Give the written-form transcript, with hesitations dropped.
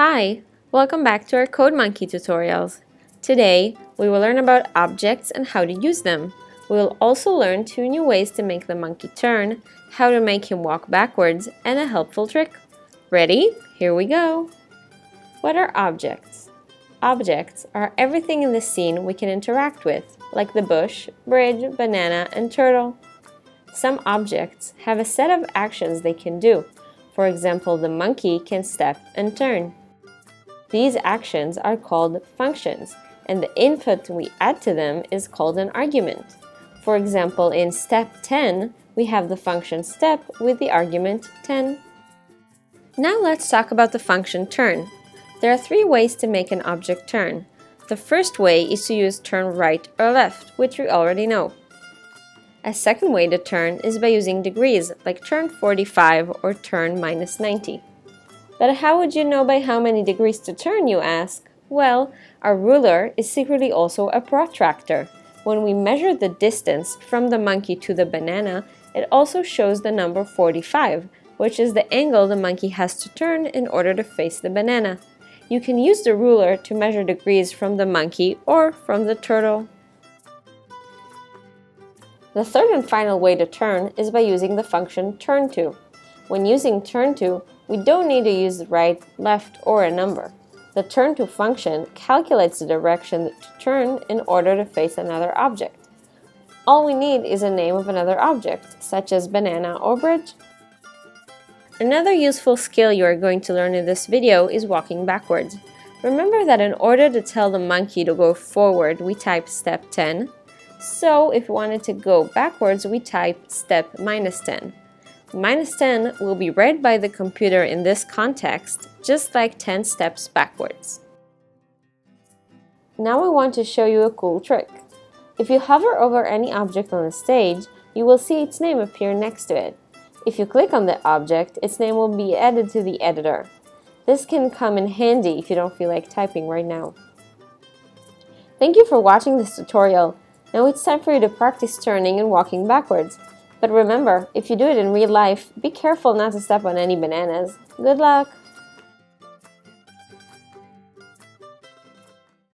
Hi, welcome back to our Code Monkey tutorials. Today, we will learn about objects and how to use them. We will also learn two new ways to make the monkey turn, how to make him walk backwards, and a helpful trick. Ready? Here we go! What are objects? Objects are everything in the scene we can interact with, like the bush, bridge, banana, and turtle. Some objects have a set of actions they can do. For example, the monkey can step and turn. These actions are called functions, and the input we add to them is called an argument. For example, in step 10, we have the function step with the argument 10. Now let's talk about the function turn. There are three ways to make an object turn. The first way is to use turn right or left, which we already know. A second way to turn is by using degrees, like turn 45 or turn -90. But how would you know by how many degrees to turn, you ask? Well, our ruler is secretly also a protractor. When we measure the distance from the monkey to the banana, it also shows the number 45, which is the angle the monkey has to turn in order to face the banana. You can use the ruler to measure degrees from the monkey or from the turtle. The third and final way to turn is by using the function turn to. When using turn to, we don't need to use right, left, or a number. The turn to function calculates the direction to turn in order to face another object. All we need is a name of another object, such as banana or bridge. Another useful skill you are going to learn in this video is walking backwards. Remember that in order to tell the monkey to go forward, we type step 10. So if we wanted to go backwards, we type step -10. -10 will be read by the computer in this context, just like 10 steps backwards. Now we want to show you a cool trick. If you hover over any object on the stage, you will see its name appear next to it. If you click on the object, its name will be added to the editor. This can come in handy if you don't feel like typing right now. Thank you for watching this tutorial. Now it's time for you to practice turning and walking backwards. But remember, if you do it in real life, be careful not to step on any bananas. Good luck!